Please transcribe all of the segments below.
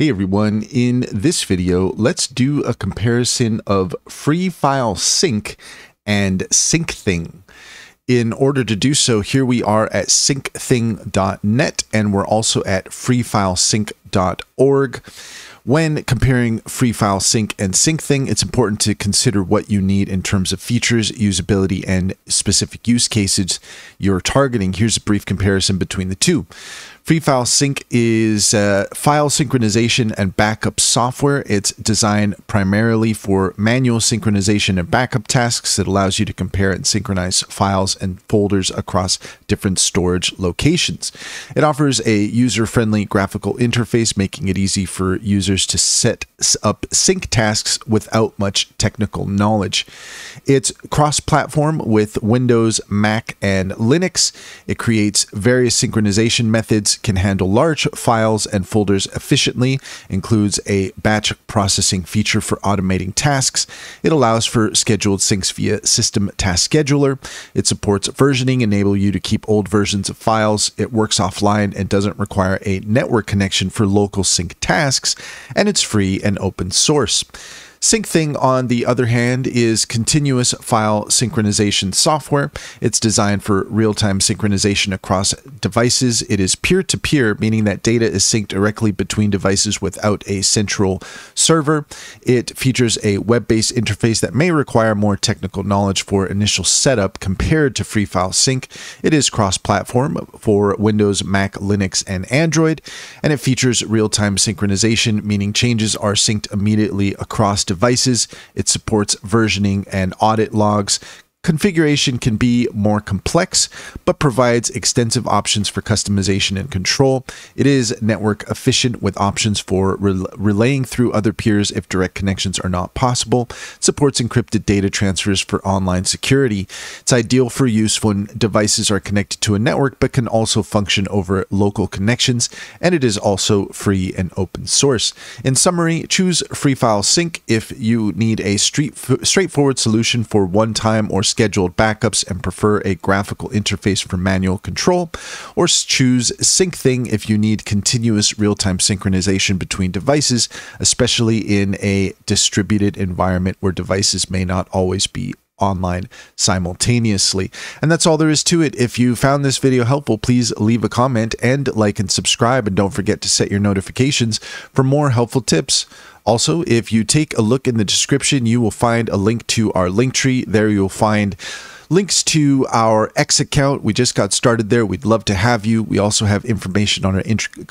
Hey everyone, in this video, let's do a comparison of free file sync and SyncThing. In order to do so, here we are at syncthing.net and we're also at FreeFileSync.org. When comparing free file sync and SyncThing, it's important to consider what you need in terms of features, usability, and specific use cases you're targeting. Here's a brief comparison between the two. Free file sync is file synchronization and backup software. It's designed primarily for manual synchronization and backup tasks. It allows you to compare and synchronize files and folders across different storage locations. It offers a user-friendly graphical interface, making it easy for users to set up sync tasks without much technical knowledge. It's cross-platform with Windows, Mac, and Linux. It creates various synchronization methods, can handle large files and folders efficiently, includes a batch processing feature for automating tasks. It allows for scheduled syncs via System Task Scheduler. It supports versioning, enabling you to keep old versions of files. It works offline and doesn't require a network connection for local sync tasks, and it's free and open source. SyncThing, on the other hand, is continuous file synchronization software. It's designed for real-time synchronization across devices. It is peer-to-peer, meaning that data is synced directly between devices without a central server. It features a web-based interface that may require more technical knowledge for initial setup compared to free file sync. It is cross-platform for Windows, Mac, Linux, and Android, and it features real-time synchronization, meaning changes are synced immediately across devices. It supports versioning and audit logs. Configuration can be more complex, but provides extensive options for customization and control. It is network efficient with options for relaying through other peers if direct connections are not possible. It supports encrypted data transfers for online security. It's ideal for use when devices are connected to a network, but can also function over local connections. And it is also free and open source. In summary, choose free file sync if you need a straightforward solution for one-time or scheduled backups and prefer a graphical interface for manual control, or choose SyncThing if you need continuous real-time synchronization between devices, especially in a distributed environment where devices may not always be online simultaneously. And that's all there is to it. If you found this video helpful, please leave a comment and like and subscribe, and don't forget to set your notifications for more helpful tips. Also, if you take a look in the description, you will find a link to our Linktree. There you'll find links to our X account. We just got started there. We'd love to have you. We also have information on our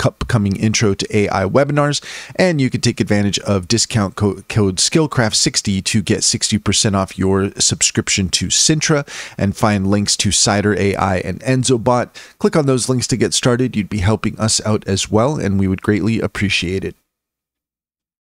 upcoming Intro to AI webinars, and you can take advantage of discount code Skillcraft60 to get 60% off your subscription to Sintra, and find links to Cider AI and EnzoBot. Click on those links to get started. You'd be helping us out as well, and we would greatly appreciate it.